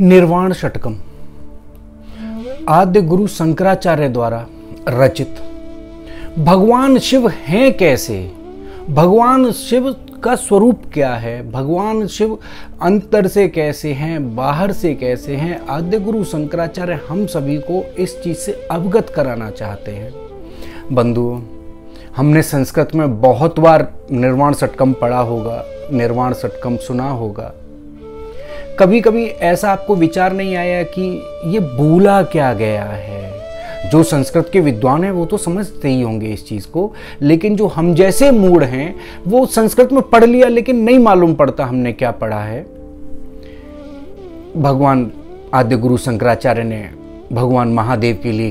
निर्वाण षटकम आद्य गुरु शंकराचार्य द्वारा रचित। भगवान शिव हैं कैसे, भगवान शिव का स्वरूप क्या है, भगवान शिव अंतर से कैसे हैं, बाहर से कैसे हैं, आद्य गुरु शंकराचार्य हम सभी को इस चीज़ से अवगत कराना चाहते हैं। बंधुओं, हमने संस्कृत में बहुत बार निर्वाण षटकम पढ़ा होगा, निर्वाण षटकम सुना होगा। कभी कभी ऐसा आपको विचार नहीं आया कि ये भूला क्या गया है। जो संस्कृत के विद्वान हैं वो तो समझते ही होंगे इस चीज़ को, लेकिन जो हम जैसे मूढ़ हैं वो संस्कृत में पढ़ लिया लेकिन नहीं मालूम पड़ता हमने क्या पढ़ा है। भगवान आद्य गुरु शंकराचार्य ने भगवान महादेव के लिए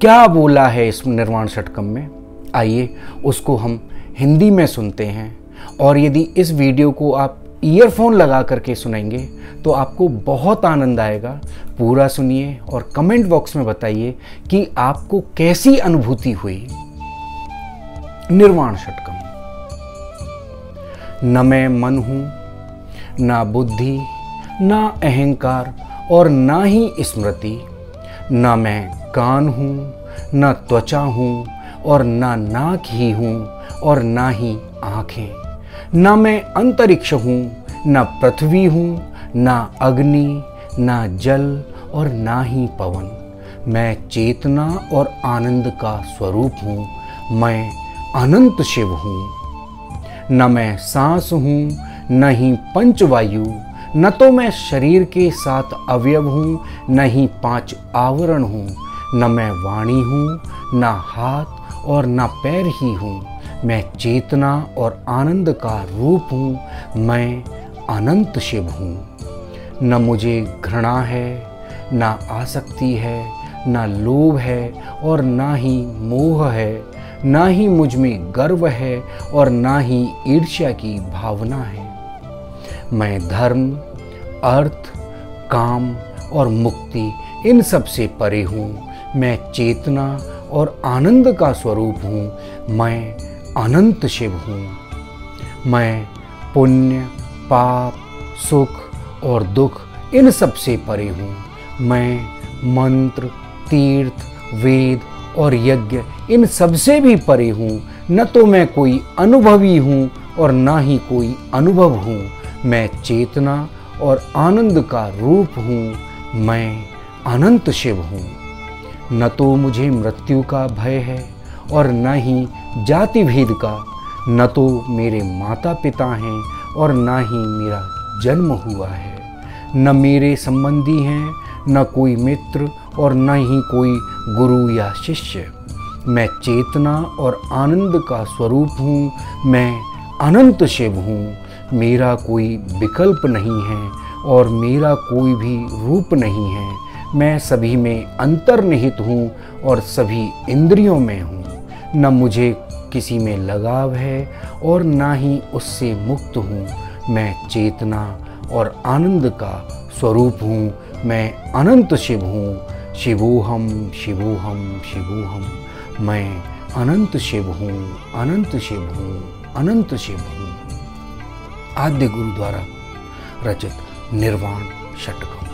क्या बोला है इस निर्वाण षटकम में, आइए उसको हम हिंदी में सुनते हैं। और यदि इस वीडियो को आप ईयरफोन लगा करके सुनेंगे तो आपको बहुत आनंद आएगा। पूरा सुनिए और कमेंट बॉक्स में बताइए कि आपको कैसी अनुभूति हुई। निर्वाण षटकम। न मैं मन हूँ, ना बुद्धि, ना अहंकार और ना ही स्मृति। न मैं कान हूँ, ना त्वचा हूँ और ना नाक ही हूँ और ना ही आँखें। ना मैं अंतरिक्ष हूँ, ना पृथ्वी हूँ, ना अग्नि, ना जल और ना ही पवन। मैं चेतना और आनंद का स्वरूप हूँ, मैं अनंत शिव हूँ। न मैं सांस हूँ, न ही पंचवायु, न तो मैं शरीर के सात अवयव हूँ, न ही पांच आवरण हूँ। न मैं वाणी हूँ, ना हाथ और ना पैर ही हूँ। मैं चेतना और आनंद का रूप हूँ, मैं अनंत शिव हूँ। न मुझे घृणा है, ना आसक्ति है, ना लोभ है और ना ही मोह है। ना ही मुझ में गर्व है और ना ही ईर्ष्या की भावना है। मैं धर्म, अर्थ, काम और मुक्ति इन सब से परे हूँ। मैं चेतना और आनंद का स्वरूप हूँ, मैं अनंत शिव हूँ। मैं पुण्य, पाप, सुख और दुख इन सब से परे हूँ। मैं मंत्र, तीर्थ, वेद और यज्ञ इन सब से भी परे हूँ। न तो मैं कोई अनुभवी हूँ और ना ही कोई अनुभव हूँ। मैं चेतना और आनंद का रूप हूँ, मैं अनंत शिव हूँ। न तो मुझे मृत्यु का भय है और न ही जाति भेद का। न तो मेरे माता पिता हैं और ना ही मेरा जन्म हुआ है। न मेरे संबंधी हैं, न कोई मित्र और न ही कोई गुरु या शिष्य। मैं चेतना और आनंद का स्वरूप हूँ, मैं अनंत शिव हूँ। मेरा कोई विकल्प नहीं है और मेरा कोई भी रूप नहीं है। मैं सभी में अंतर्निहित हूँ और सभी इंद्रियों में हूँ। न मुझे किसी में लगाव है और ना ही उससे मुक्त हूँ। मैं चेतना और आनंद का स्वरूप हूँ, मैं अनंत शिव हूँ। शिवोहम, शिवोहम, शिवोहम। मैं अनंत शिव हूँ, अनंत शिव हूँ, अनंत शिव हूँ। आद्य गुरु द्वारा रचित निर्वाण षटकम।